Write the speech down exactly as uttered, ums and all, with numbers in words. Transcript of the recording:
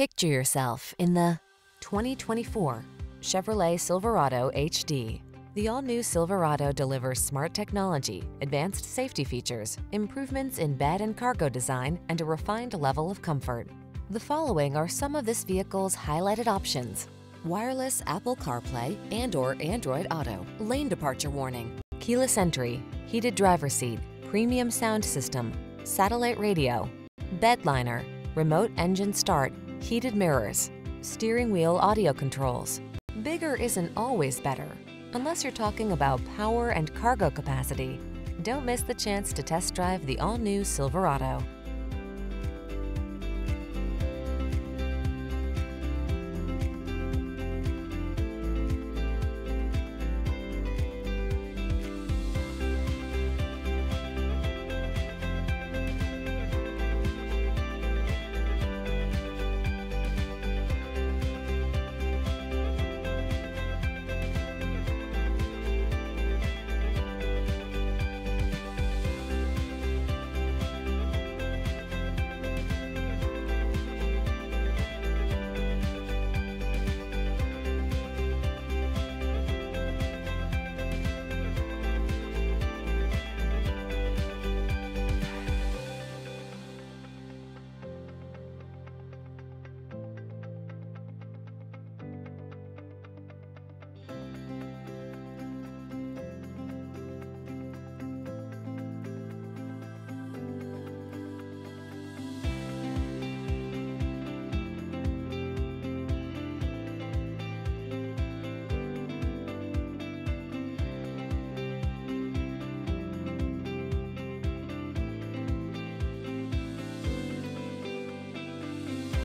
Picture yourself in the twenty twenty-four Chevrolet Silverado H D. The all-new Silverado delivers smart technology, advanced safety features, improvements in bed and cargo design, and a refined level of comfort. The following are some of this vehicle's highlighted options: wireless Apple CarPlay and or Android Auto, lane departure warning, keyless entry, heated driver's seat, premium sound system, satellite radio, bed liner, remote engine start, heated mirrors, steering wheel audio controls. Bigger isn't always better, unless you're talking about power and cargo capacity. Don't miss the chance to test drive the all-new Silverado.